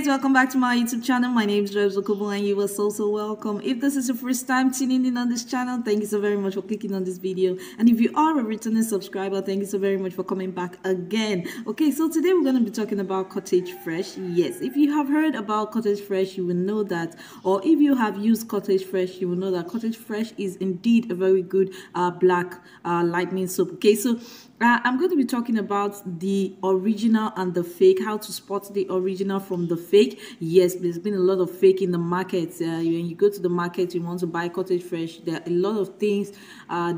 guys, welcome back to my YouTube channel. My name is Rebs Okobo and you are so welcome. If this is your first time tuning in on this channel, thank you so very much for clicking on this video. And if you are a returning subscriber, thank you so very much for coming back again. Okay, so today we're going to be talking about Cottage Fresh. Yes, if you have heard about Cottage Fresh, you will know that, or if you have used Cottage Fresh, you will know that Cottage Fresh is indeed a very good black lightning soap. Okay, so I'm going to be talking about the original and the fake, how to spot the original from the fake. Yes, there's been a lot of fake in the market. When you go to the market, you want to buy Cottage Fresh, there are a lot of things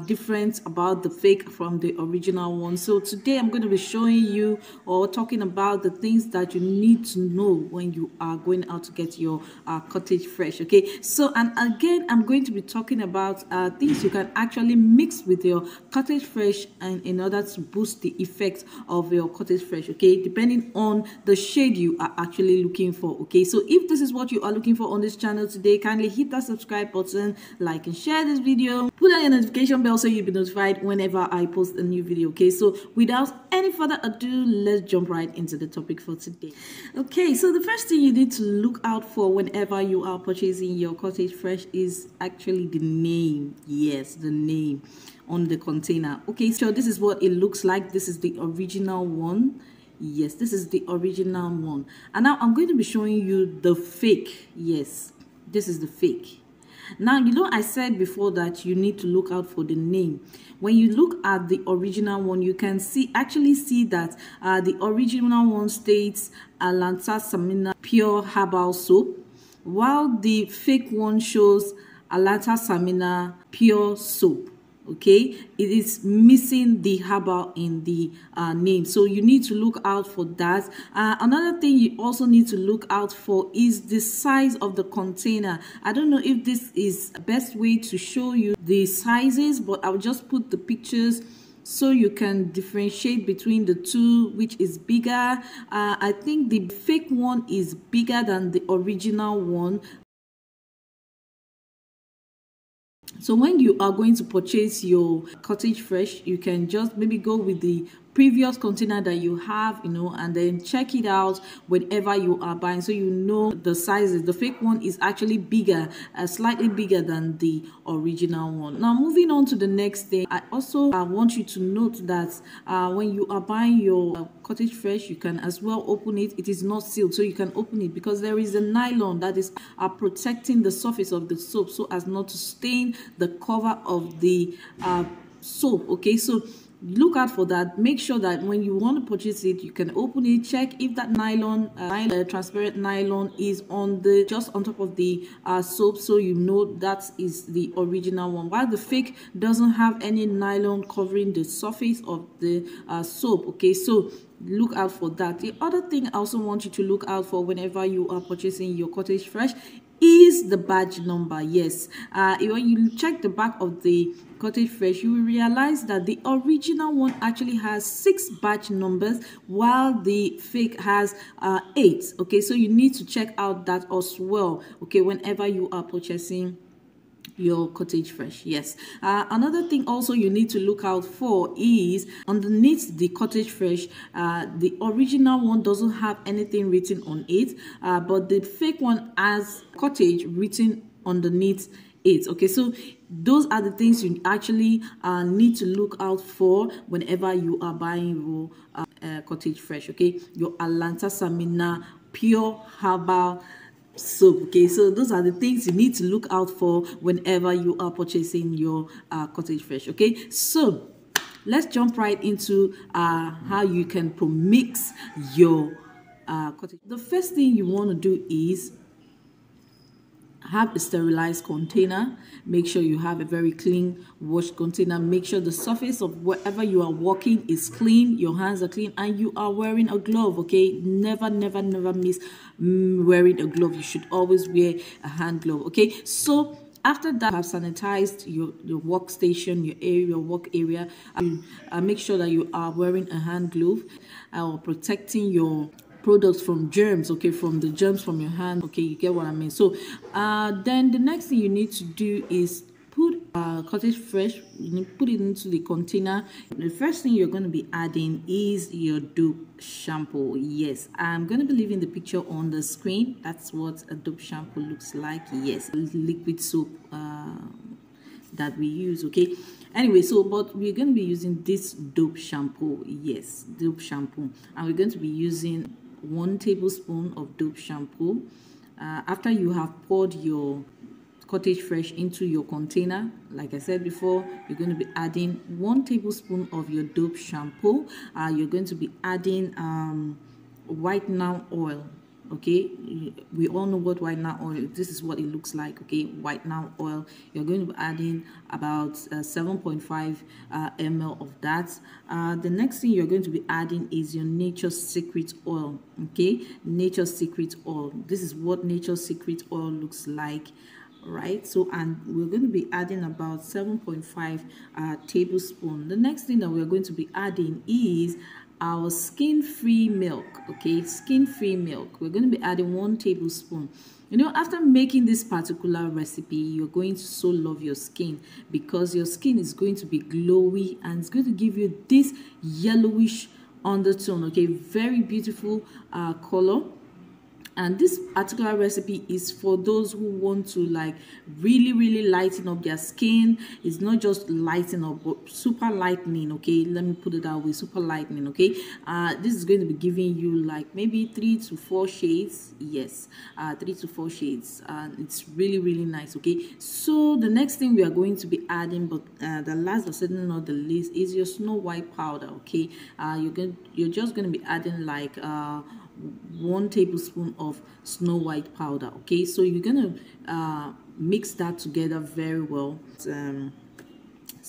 different about the fake from the original one. So today I'm going to be showing you or talking about the things that you need to know when you are going out to get your Cottage Fresh. Okay, so and again I'm going to be talking about things you can actually mix with your Cottage Fresh and in order to boost the effect of your Cottage Fresh, okay, depending on the shade you are actually looking for. Okay, so if this is what you are looking for on this channel today, kindly hit that subscribe button, like and share this video, put on your notification bell so you'll be notified whenever I post a new video. Okay, so without any further ado, let's jump right into the topic for today. Okay, so the first thing you need to look out for whenever you are purchasing your Cottage Fresh is actually the name. Yes, the name on the container. Okay, so this is what it looks like. This is the original one. Yes, this is the original one. And now I'm going to be showing you the fake. Yes, this is the fake. Now, you know, I said before that you need to look out for the name. When you look at the original one, you can see see that the original one states Atlanta Samina Pure Herbal Soap, while the fake one shows Atlanta Samina Pure Soap. Okay, it is missing the herbal in the name, so you need to look out for that. Another thing you also need to look out for is the size of the container. I don't know if this is the best way to show you the sizes, but I'll just put the pictures so you can differentiate between the two, which is bigger. I think the fake one is bigger than the original one. So when you are going to purchase your Cottage Fresh, you can just maybe go with the previous container that you have, you know, and then check it out whenever you are buying, so you know the sizes. The fake one is actually bigger, slightly bigger than the original one. Now moving on to the next thing, I also want you to note that when you are buying your Cottage Fresh, you can as well open it. It is not sealed, so you can open it because there is a nylon that is protecting the surface of the soap so as not to stain the cover of the soap. Okay, so look out for that. Make sure that when you want to purchase it, you can open it, check if that nylon, transparent nylon, is on the just on top of the soap, so you know that is the original one, while the fake doesn't have any nylon covering the surface of the soap. Okay, so look out for that. The other thing I also want you to look out for whenever you are purchasing your Cottage Fresh is the badge number. Yes, when you check the back of the Cottage Fresh, you will realize that the original one actually has 6 badge numbers while the fake has 8. Okay, so you need to check out that as well, okay, whenever you are purchasing your Cottage Fresh. Yes, another thing also you need to look out for is underneath the Cottage Fresh, the original one doesn't have anything written on it, but the fake one has cottage written underneath it. Okay, so those are the things you actually need to look out for whenever you are buying your Cottage Fresh, okay, your Atlanta Samina Pure Herbal Soap. Okay, so those are the things you need to look out for whenever you are purchasing your Cottage Fresh. Okay, so let's jump right into how you can mix your Cottage. The first thing you want to do is have a sterilized container. Make sure you have a very clean washed container. Make sure the surface of wherever you are walking is clean, your hands are clean, and you are wearing a glove. Okay, never miss wearing a glove. You should always wear a hand glove. Okay, so after that, have sanitized your workstation, your area, your work area. Make sure that you are wearing a hand glove or protecting your products from germs, okay, from the germs from your hand. Okay, you get what I mean. So then the next thing you need to do is Put Cottage Fresh, put it into the container. The first thing you're going to be adding is your DOP shampoo. Yes, I'm going to be leaving the picture on the screen. That's what a DOP shampoo looks like. Yes, liquid soap that we use. Okay, anyway, so but we're going to be using this DOP shampoo. Yes, DOP shampoo, and we're going to be using 1 tablespoon of DOP shampoo. After you have poured your Cottage Fresh into your container, like I said before, you're going to be adding 1 tablespoon of your DOP shampoo. You're going to be adding White Now oil. Okay, we all know what White Now oil is. This is what it looks like. Okay, White Now oil. You're going to be adding about 7.5 ml of that. The next thing you're going to be adding is your Nature's Secret Oil. Okay, Nature's Secret Oil. This is what Nature's Secret Oil looks like. Right, so and we're going to be adding about 7.5 tablespoon. The next thing that we're going to be adding is our Skin Free Milk. Okay, Skin Free Milk, we're going to be adding 1 tablespoon. You know, after making this particular recipe, you're going to so love your skin, because your skin is going to be glowy and it's going to give you this yellowish undertone. Okay, very beautiful color. And this particular recipe is for those who want to like really lighten up their skin. It's not just lighten up, but super lightening. Okay, let me put it that way, super lightening. Okay, this is going to be giving you like maybe 3 to 4 shades. Yes, 3 to 4 shades. It's really nice. Okay, so the next thing we are going to be adding, but the last but certainly not the least, is your Snow White powder. Okay, you're just going to be adding like 1 tablespoon of Snow White powder. Okay, so you're gonna mix that together very well. Citroclear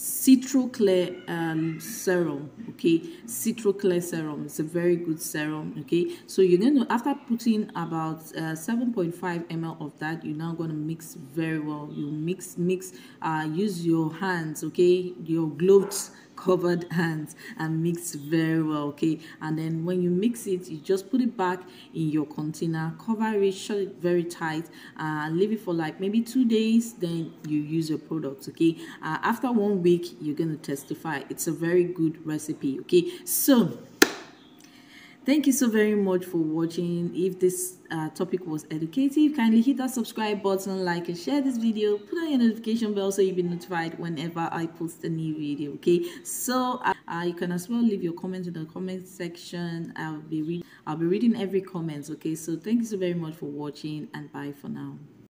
serum. Okay, Citroclear serum, it's a very good serum. Okay, so you're gonna, after putting about 7.5 ml of that, you're now gonna mix very well. You mix, use your hands, okay, your gloves, covered hands, and mix very well. Okay, and then when you mix it, you just put it back in your container, cover it, shut it very tight, leave it for like maybe 2 days, then you use your products. Okay, after 1 week, you're going to testify. It's a very good recipe. Okay, so thank you so very much for watching. If this topic was educative, kindly hit that subscribe button, like and share this video, put on your notification bell so you'll be notified whenever I post a new video. Okay, so you can as well leave your comments in the comment section. I'll be reading every comment. Okay, so thank you so very much for watching, and bye for now.